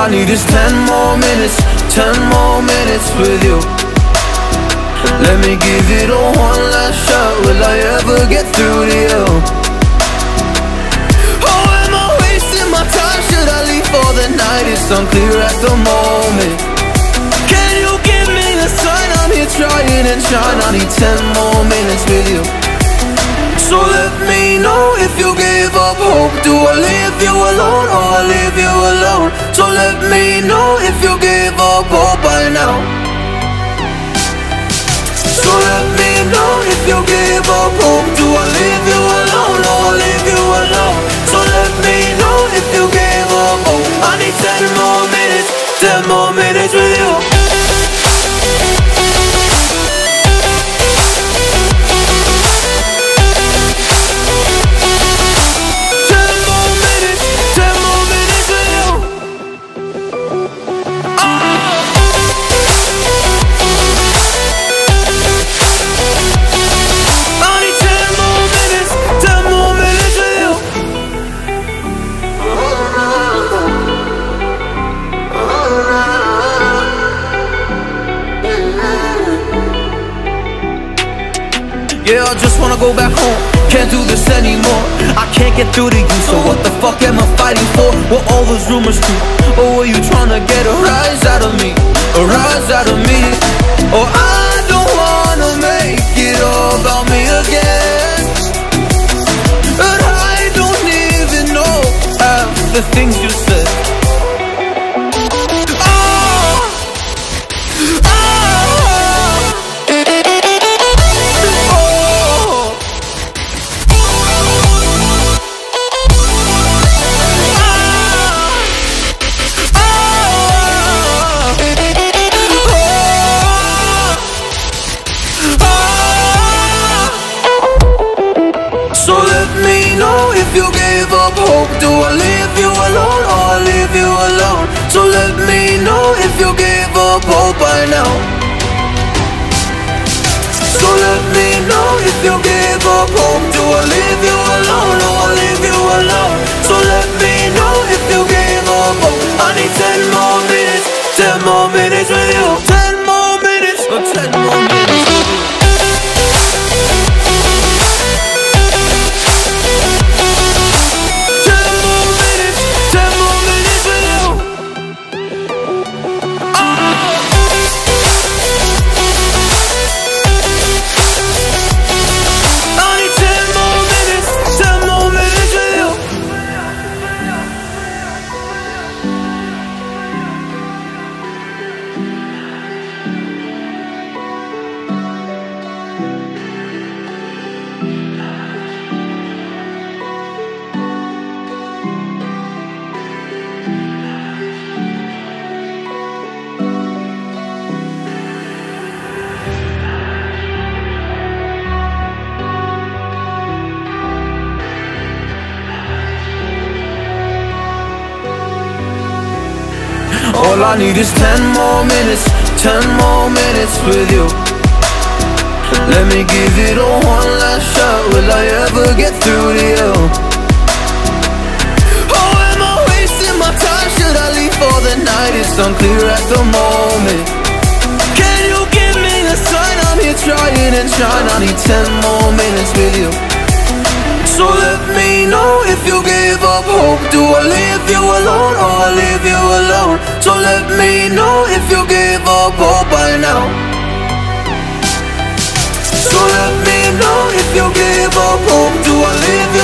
I need is 10 more minutes, 10 more minutes with you. Let me give it a one last shot. Will I ever get through to you? Oh, am I wasting my time? Should I leave for the night? It's unclear at the moment. Can you give me a sign? I'm here trying and trying. I need 10 more minutes with you. So let me know if you gave up hope. Do I leave you alone or I leave you alone? So let me know if you gave up hope by now. So let me know if you gave up hope. Do I leave you alone or I leave you alone? So let me know if you gave up hope. I need 10 more minutes, 10 more minutes with you. Yeah, I just wanna go back home, can't do this anymore. I can't get through to you, so what the fuck am I fighting for? What all those rumors do? Or were you tryna get a rise out of me? A rise out of me? Or I don't wanna make it all about me again. And I don't even know half the things you said. If you gave up hope, do I leave you alone or I leave you alone? So let me know if you gave up hope by now. So let me know if you gave up hope. Do I leave you alone or I leave you alone? So let me know if you gave up hope. I need 10 more minutes, 10 more minutes with you. 10 more minutes, or 10 more minutes with you. All I need is 10 more minutes, 10 more minutes with you. Let me give it a one last shot. Will I ever get through to you? Oh, am I wasting my time? Should I leave for the night? It's unclear at the moment. Can you give me a sign? I'm here trying and trying. I need 10 more minutes with you. So let me know if you gave up hope. Do I leave you alone or I leave you alone? So let me know if you gave up hope by now. So let me know if you gave up hope. Do I leave you